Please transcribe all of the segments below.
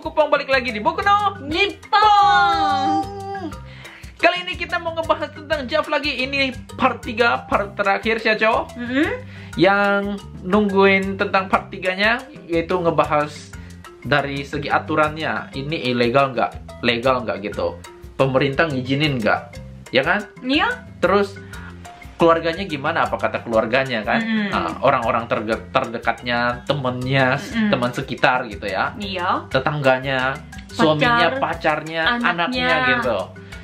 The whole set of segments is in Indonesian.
aku Kupong, balik lagi di Boku no Nippon. Kali ini kita mau ngebahas tentang Jav lagi. Ini part 3, part terakhir Shacho. Yang nungguin tentang part 3-nya, yaitu ngebahas dari segi aturannya. Ini ilegal nggak? Legal nggak gitu? Pemerintah ngizinin nggak? Ya kan? Iya. Terus keluarganya gimana, apa kata keluarganya kan, orang-orang terdekatnya, temennya, teman sekitar gitu ya, iya, tetangganya, suaminya, pacarnya, anaknya gitu.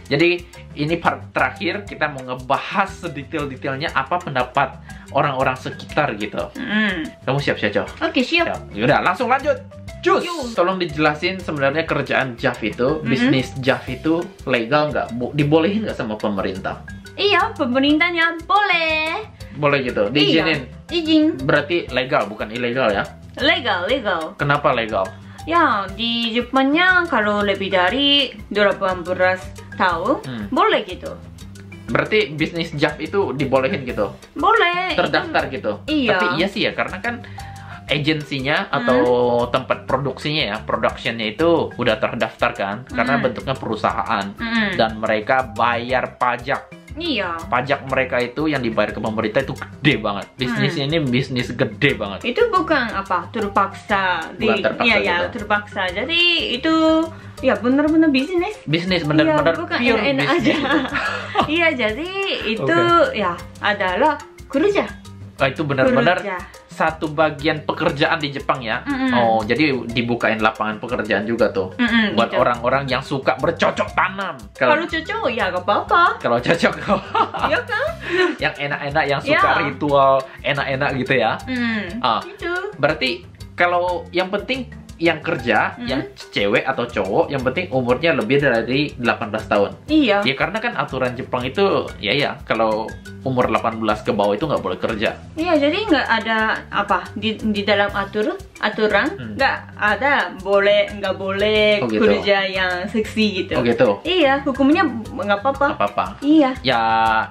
Jadi ini part terakhir, kita mau ngebahas sedetail-detailnya apa pendapat orang-orang sekitar gitu. Kamu siap, Shacho? Oke, siap. Yaudah, langsung lanjut. Cus, tolong dijelasin sebenarnya kerjaan Jav itu, bisnis Jav itu legal nggak? Dibolehin nggak sama pemerintah? Iya, pemerintahnya boleh. Boleh gitu, diizinin? Iya, izin. Berarti legal, bukan ilegal ya? Legal, legal. Kenapa legal? Ya, di Jepangnya kalau lebih dari 18 tahun, boleh gitu. Berarti bisnis Jav itu dibolehin gitu? Boleh. Terdaftar itu, gitu? Iya. Tapi iya sih ya, karena kan agensinya atau tempat produksinya ya, productionnya itu udah terdaftar kan, karena bentuknya perusahaan, dan mereka bayar pajak. Iya. Pajak mereka itu yang dibayar ke pemerintah itu gede banget. Bisnisnya ini bisnis gede banget. Itu bukan apa terpaksa. Iya ya, terpaksa. Jadi itu ya benar-benar bisnis. Bisnis benar-benar ya, bukan pure bisnis. Iya, jadi itu ya adalah kerja. Nah, itu benar-benar satu bagian pekerjaan di Jepang ya. Oh, jadi dibukain lapangan pekerjaan juga tuh, buat orang-orang yang suka bercocok tanam. Kalau cocok ya gak apa-apa. Kalau cocok ya kan? Yang enak-enak, yang suka ritual enak-enak gitu ya. Gitu. Berarti kalau yang penting yang kerja, yang cewek atau cowok, yang penting umurnya lebih dari 18 tahun. Iya. Ya karena kan aturan Jepang itu, ya ya, kalau umur 18 ke bawah itu nggak boleh kerja. Iya, jadi nggak ada apa di dalam aturan nggak ada boleh nggak boleh kerja yang seksi gitu. Oh gitu. Iya, hukumnya nggak apa-apa. Nggak apa-apa. Iya. Ya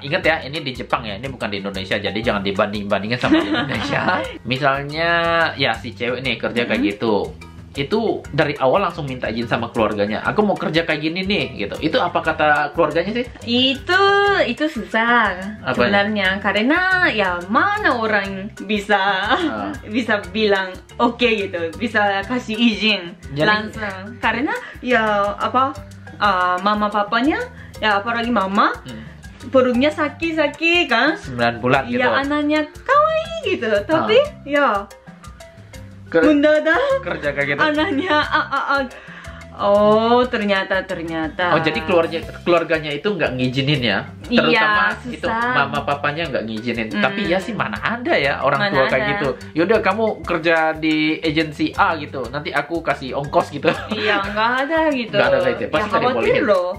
ingat ya, ini di Jepang ya, ini bukan di Indonesia, jadi jangan dibanding-bandingin sama Indonesia. Misalnya ya si cewek nih kerja kayak gitu. Itu dari awal langsung minta izin sama keluarganya. Aku mau kerja kayak gini nih, gitu. Itu apa kata keluarganya sih? Itu susah. Apanya? Sebenarnya karena ya mana orang bisa bilang oke gitu, bisa kasih izin langsung. Karena ya apa mama papanya, ya apalagi mama perutnya sakit-sakit kan? 9 bulan gitu. Ya anaknya kawaii gitu, tapi ya mendadak kerja kayak gitu anaknya ternyata jadi keluarganya itu nggak ngizinin ya, terutama iya, itu mama papanya nggak ngizinin. Tapi ya sih mana ada ya orang tua kayak gitu, yaudah kamu kerja di agensi A gitu, nanti aku kasih ongkos gitu. Iya, nggak ada gitu. Nggak ada kayak gitu. Pasti ya, khawatir loh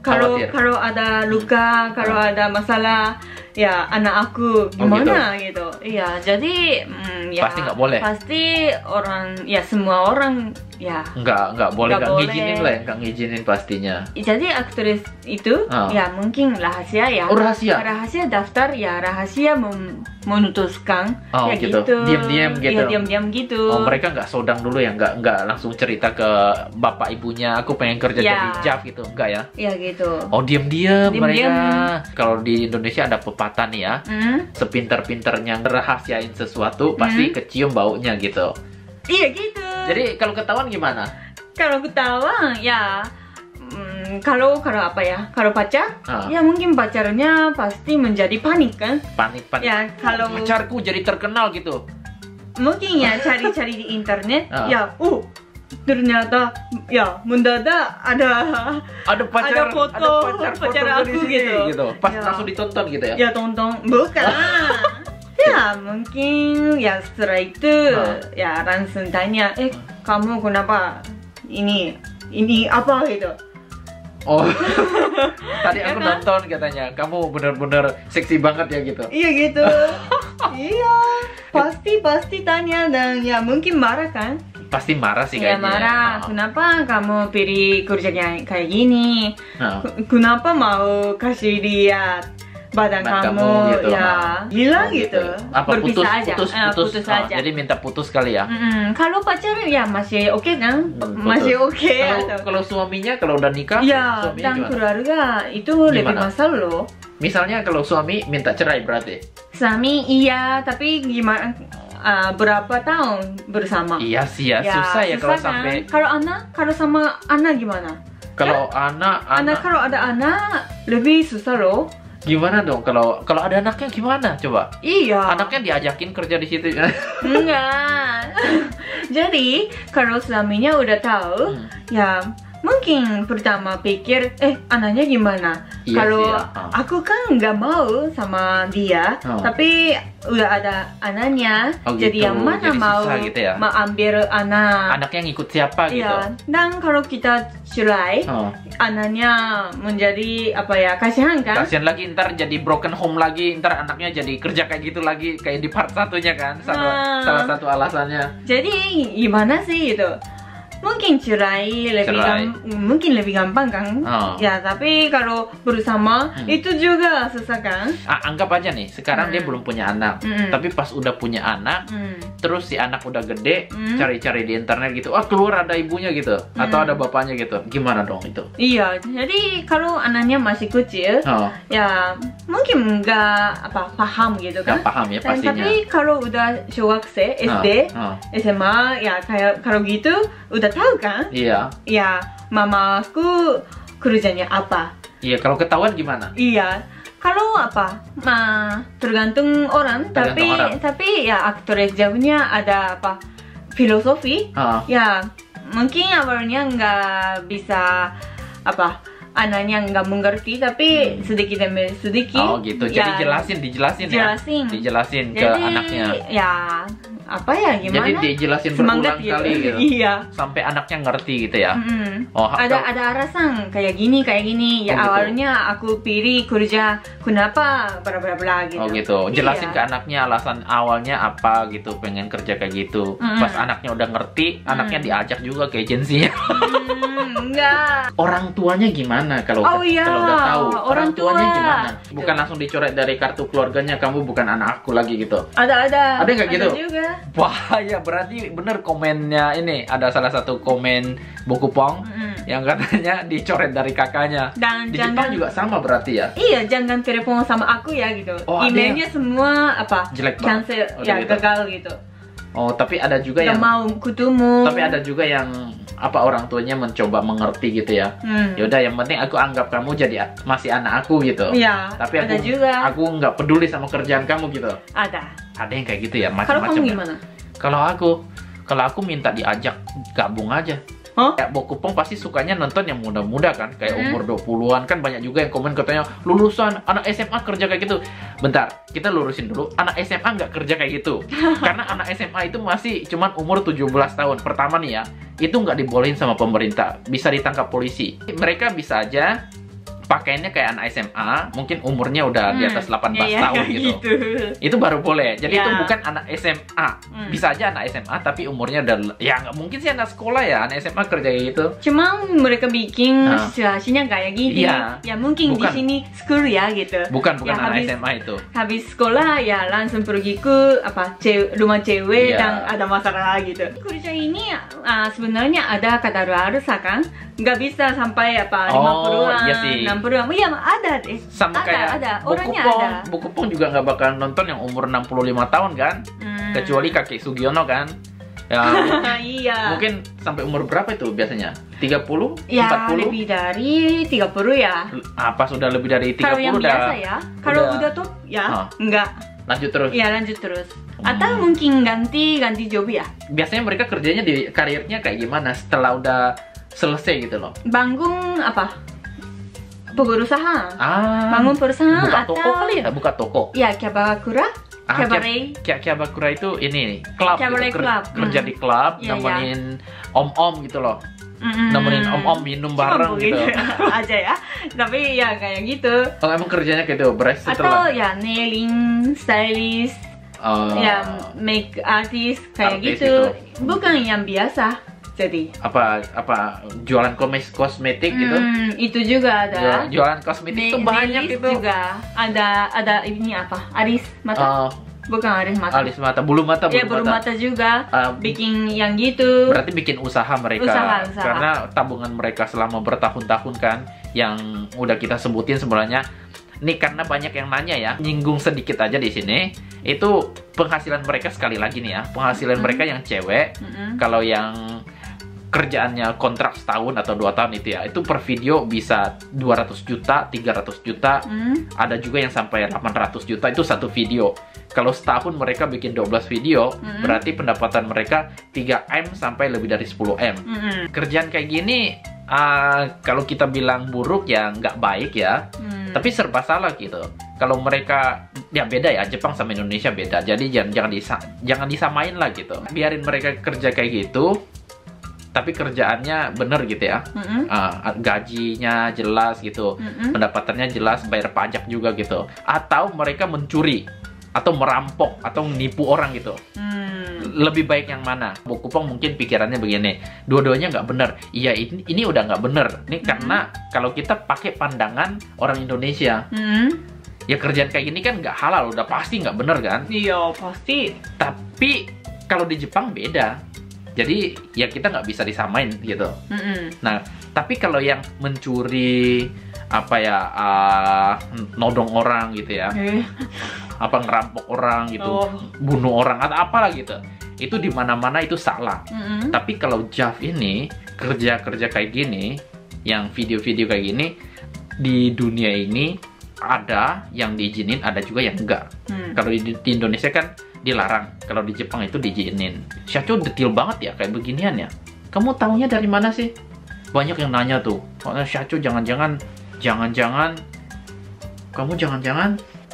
kalau ada luka, kalau ada masalah ya anak aku gimana gitu. Iya, jadi ya pasti nggak boleh. Pasti orang ya semua orang ya nggak boleh, nggak ngizinin lah, nggak ngizinin pastinya. Jadi aktris itu ya mungkin rahasia ya. Oh, rahasia daftar ya, rahasia memutuskan ya gitu. Diam-diam gitu. Ya diam-diam gitu. Oh, mereka nggak sodang dulu ya, nggak langsung cerita ke bapak ibunya aku pengen kerja jadi Jav gitu, enggak ya? Iya gitu. Oh, diam-diam mereka. Kalau di Indonesia ada pepatah nih ya, sepinter-pinternya rahasiain sesuatu pasti kecium baunya gitu. Iya gitu. Jadi kalau ketahuan gimana? Kalau ketahuan ya, kalau apa ya? Kalau pacar, ya mungkin pacarnya pasti menjadi panik kan? Panik. Ya kalau pacarku jadi terkenal gitu. Mungkin ya cari-cari di internet. Ya, ternyata ya mendadak ada pacar aku gitu. Pas langsung ditonton gitu ya? Ya tonton, bukan. Ya mungkin ya setelah itu ya langsung tanya, kamu kenapa ini apa gitu. Oh, tadi aku nonton katanya, kamu bener-bener seksi banget ya gitu. Iya gitu. Iya, pasti tanya, dan ya mungkin marah kan. Pasti marah sih kayaknya. Iya marah, kenapa kamu pilih kerja kayak gini, kenapa mau kasih dia badan kamu gitu, ya hilang gitu, apa putus aja. Jadi minta putus kali ya. Kalau pacar ya masih oke kan, masih oke. Kalau suaminya, kalau udah nikah ya, dan keluarga itu lebih masalah loh. Misalnya kalau suami minta cerai berarti? Suami iya, tapi gimana? Berapa tahun bersama? Iya sih ya, susah ya kalau sampai. Kalau anak, kalau sama anak gimana? Kalau anak kalau ada anak lebih susah loh. Gimana dong kalau ada anaknya gimana coba? Iya. Anaknya diajakin kerja di situ? Enggak. Jadi kalau suaminya udah tahu, ya mungkin pertama pikir, anaknya gimana? Iya, kalau aku kan nggak mau sama dia, tapi udah ada anaknya, jadi gitu. Yang mana jadi mau gitu ya? Ambil anak. Anaknya ngikut siapa gitu? Ya. Dan kalau kita cerai, anaknya menjadi apa ya? Kasihan kan? Kasihan lagi, ntar jadi broken home lagi, ntar anaknya jadi kerja kayak gitu lagi, kayak di part satunya kan? Salah satu alasannya. Jadi gimana sih gitu? Mungkin cerai lebih gampang kan? Ya, tapi kalau bersama itu juga susah kan? Anggap aja nih, sekarang dia belum punya anak, tapi pas udah punya anak, terus si anak udah gede, cari-cari di internet gitu, keluar ada ibunya gitu, atau ada bapaknya gitu, gimana dong itu? Iya, jadi kalau anaknya masih kecil, ya mungkin nggak paham gitu kan? Nggak paham ya pastinya. Tapi kalau udah showakse, SD, SMA, ya kayak kalau gitu udah tahu kan? Iya. Ya, mama aku kerjanya apa? Iya, kalau ketahuan gimana? Iya. Kalau tergantung orang, tapi ya aktris jawabnya ada filosofi? Ya, mungkin awalnya nggak bisa anaknya nggak mengerti, tapi sedikit demi sedikit. Oh gitu. Jadi ya, dijelasin ke anaknya. Ya. Gimana? Jadi dijelasin berulang kali gitu. Iya. Sampai anaknya ngerti gitu ya. Ada alasan kayak gini. Ya oh, awalnya gitu. Aku pilih kerja kenapa bla bla bla gitu. Oh gitu. Jelasin ke anaknya alasan awalnya apa gitu, pengen kerja kayak gitu. Pas anaknya udah ngerti, anaknya diajak juga ke agensinya. Enggak. Orang tuanya gimana kalau udah tahu? Orang tuanya gimana? Bukan langsung dicoret dari kartu keluarganya, kamu bukan anak aku lagi gitu. Ada nggak gitu? Juga. Bahaya, berarti bener komennya ini. Ada salah satu komen Boku Pong yang katanya dicoret dari kakaknya. Dan di Jepang juga sama berarti ya? Iya, jangan telepon sama aku ya gitu. Emailnya semua jelek banget. Cancel, gagal gitu. Oh, tapi ada juga yang mau ketemu. Tapi ada juga yang orang tuanya mencoba mengerti gitu ya. Yaudah, yang penting aku anggap kamu jadi masih anak aku gitu. Iya. Tapi aku nggak peduli sama kerjaan kamu gitu. Ada yang kayak gitu ya, macam-macam. Kalau kamu gimana? Kalau aku minta diajak gabung aja. Kayak Boku Pong pasti sukanya nonton yang muda-muda kan, kayak umur 20-an kan, banyak juga yang komen katanya lulusan anak SMA kerja kayak gitu. Bentar, kita lurusin dulu, anak SMA nggak kerja kayak gitu. Karena anak SMA itu masih cuman umur 17 tahun pertama nih ya, itu nggak dibolehin sama pemerintah, bisa ditangkap polisi. Mereka bisa aja pakainya kayak anak SMA, mungkin umurnya udah di atas 18 tahun gitu. Itu baru boleh. Jadi itu bukan anak SMA. Bisa aja anak SMA tapi umurnya udah, ya nggak mungkin sih anak sekolah ya anak SMA kerja gitu. Cuma mereka bikin situasinya kayak gini. Ya mungkin di sini school ya gitu. Bukan ya, anak SMA itu. Habis sekolah ya langsung pergi ke rumah cewek dan ada masalah gitu. Kerja ini sebenarnya ada kadaluarsa kan? Nggak bisa sampai 50-an, 60-an. Iya, ada deh. Sama kayak orangnya ada. Boku Pong juga nggak bakal nonton yang umur 65 tahun kan? Kecuali kakek Sugiono kan? Ya, mungkin sampai umur berapa itu biasanya? 30? Ya, 40? Lebih dari 30 ya. Pas udah lebih dari 30 kalau yang udah biasa ya. Kalau udah tuh ya, nggak. Lanjut terus? Iya, lanjut terus. Atau mungkin ganti job ya? Biasanya mereka kerjanya di karirnya kayak gimana setelah udah selesai gitu loh. Bangun perusahaan. Bangun perusahaan buka atau toko kali ya, buka toko. Ya, kyabakura. Kyabakura itu ini klub gitu. Kerja di klub, nemenin om-om gitu loh. Nemenin om-om minum bareng gitu. Aja ya. Tapi ya kayak gitu. Oh, emang kerjanya gitu, beres setelah. Atau ya nailing, stylist. Ya, make artist kayak gitu. Bukan yang biasa. Jadi apa jualan kosmetik gitu? Itu juga ada. Jualan kosmetik itu banyak gitu. Juga ada ini apa? Alis mata. Bukan alis mata, bulu mata. Iya, bulu mata juga. Bikin yang gitu. Berarti bikin usaha mereka. Usaha. Karena tabungan mereka selama bertahun-tahun kan yang udah kita sebutin sebenarnya. Nih karena banyak yang nanya ya, nyinggung sedikit aja di sini. Itu penghasilan mereka sekali lagi nih ya, penghasilan mereka yang cewek. Kalau yang kerjaannya kontrak setahun atau 2 tahun itu ya, itu per video bisa 200 juta, 300 juta. Ada juga yang sampai 800 juta itu satu video. Kalau setahun mereka bikin 12 video, berarti pendapatan mereka 3M sampai lebih dari 10M. Kerjaan kayak gini, kalau kita bilang buruk ya nggak baik ya, tapi serba salah gitu. Kalau mereka, ya beda ya, Jepang sama Indonesia beda. Jadi jangan disamain lah gitu. Biarin mereka kerja kayak gitu, tapi kerjaannya bener gitu ya. Gajinya jelas gitu, pendapatannya jelas, bayar pajak juga gitu. Atau mereka mencuri atau merampok atau menipu orang gitu. Lebih baik yang mana? Bu Kupang mungkin pikirannya begini, dua-duanya nggak bener. Iya, ini udah nggak bener. Ini karena kalau kita pakai pandangan orang Indonesia, ya kerjaan kayak gini kan nggak halal, udah pasti nggak bener kan? Iya pasti. Tapi kalau di Jepang beda. Jadi ya kita nggak bisa disamain gitu. Nah, tapi kalau yang mencuri apa ya, nodong orang gitu ya. Apa ngerampok orang gitu, bunuh orang atau apalah gitu, itu di mana-mana itu salah. Tapi kalau Jav ini kerja-kerja kayak gini, yang video-video kayak gini di dunia ini ada yang diizinin, ada juga yang enggak. Kalau di Indonesia kan dilarang, kalau di Jepang itu diizinin. Shacho detail banget ya kayak beginian ya. Kamu taunya dari mana sih? Banyak yang nanya tuh, Shacho jangan-jangan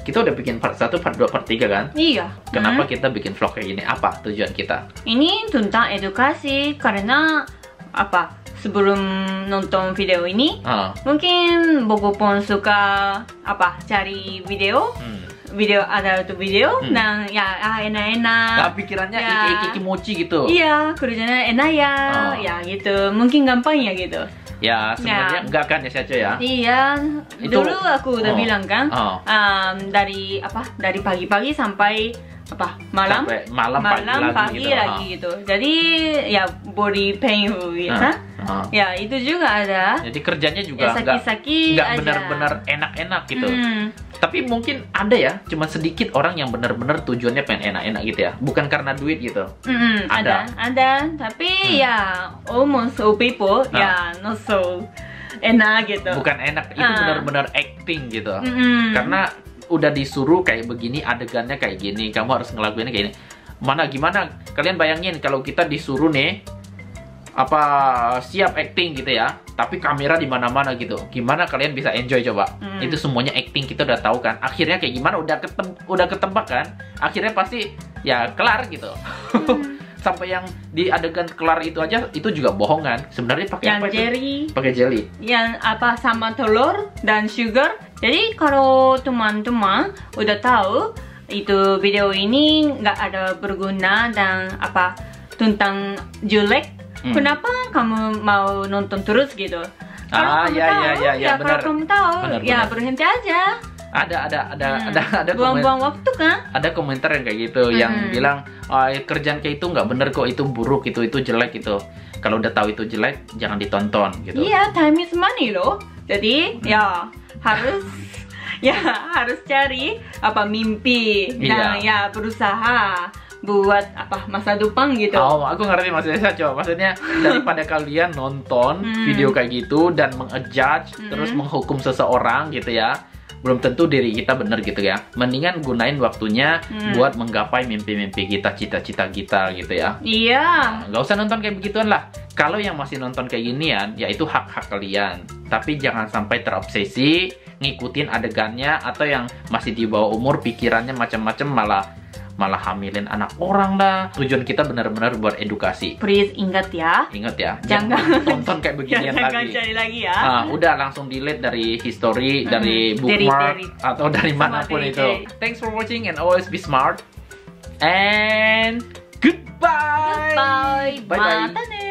kita udah bikin part 1, part 2, part 3 kan? Iya. Kenapa kita bikin vlog kayak gini? Apa tujuan kita? Ini tentang edukasi, karena apa? Sebelum nonton video ini, mungkin Boku Pon suka apa? Cari video, video ada tuh video, dan ya enak-enak. Nah, pikirannya ya, kikimochi gitu. Iya, kerjanya enak ya, ya gitu. Mungkin gampang ya gitu. Ya sebenarnya enggak kan ya Shacho ya? Iya, dulu aku udah bilang kan, dari pagi-pagi sampai apa malam, sampai malam pagi lagi gitu. Jadi ya body pain ya, ya itu juga ada. Jadi kerjanya juga ya, nggak benar-benar enak-enak gitu. Tapi mungkin ada ya, cuma sedikit orang yang benar-benar tujuannya pengen enak-enak gitu ya, bukan karena duit gitu. Ada, tapi ya almost all people ya not so enak gitu. Bukan enak, itu benar-benar acting gitu. Karena udah disuruh kayak begini, adegannya kayak gini, kamu harus ngelakuinnya kayak gini. Gimana? Kalian bayangin kalau kita disuruh nih, siap acting gitu ya, tapi kamera di mana-mana gitu. Gimana kalian bisa enjoy coba? Itu semuanya acting, kita udah tahu kan. Akhirnya kayak gimana? Udah ketebak kan? Akhirnya pasti ya kelar gitu. Sampai yang di adegan kelar itu aja itu juga bohongan. Sebenarnya pakai apa itu? Pakai jelly. Yang apa sama telur dan sugar. Jadi kalau teman-teman udah tahu itu video ini nggak ada berguna dan apa tentang jelek. Kenapa kamu mau nonton terus gitu? Kalau kamu tahu, ya berhenti aja. Ada buang-buang waktu kan? Ada komentar yang kayak gitu, yang bilang kerjaan kayak itu nggak bener kok, itu buruk, itu jelek gitu. Kalau udah tahu itu jelek, jangan ditonton gitu. Iya, time is money loh. Jadi ya harus harus cari apa mimpi dan ya berusaha buat apa masa depan gitu. Aku ngerti maksudnya Shacho. Maksudnya daripada kalian nonton video kayak gitu dan meng-judge terus menghukum seseorang gitu ya, belum tentu diri kita bener gitu ya. Mendingan gunain waktunya buat menggapai mimpi-mimpi kita, cita-cita kita gitu ya. Iya. Nggak usah nonton kayak begituan lah. Kalau yang masih nonton kayak ginian, ya itu hak-hak kalian. Tapi jangan sampai terobsesi ngikutin adegannya, atau yang masih di bawah umur pikirannya macam-macam malah hamilin anak orang lah. Tujuan kita benar-benar buat edukasi. Please ingat ya, jangan tonton kayak beginian lagi ya. Udah langsung delete dari history, dari bookmark, atau dari manapun itu. Thanks for watching and always be smart and goodbye. Bye bye.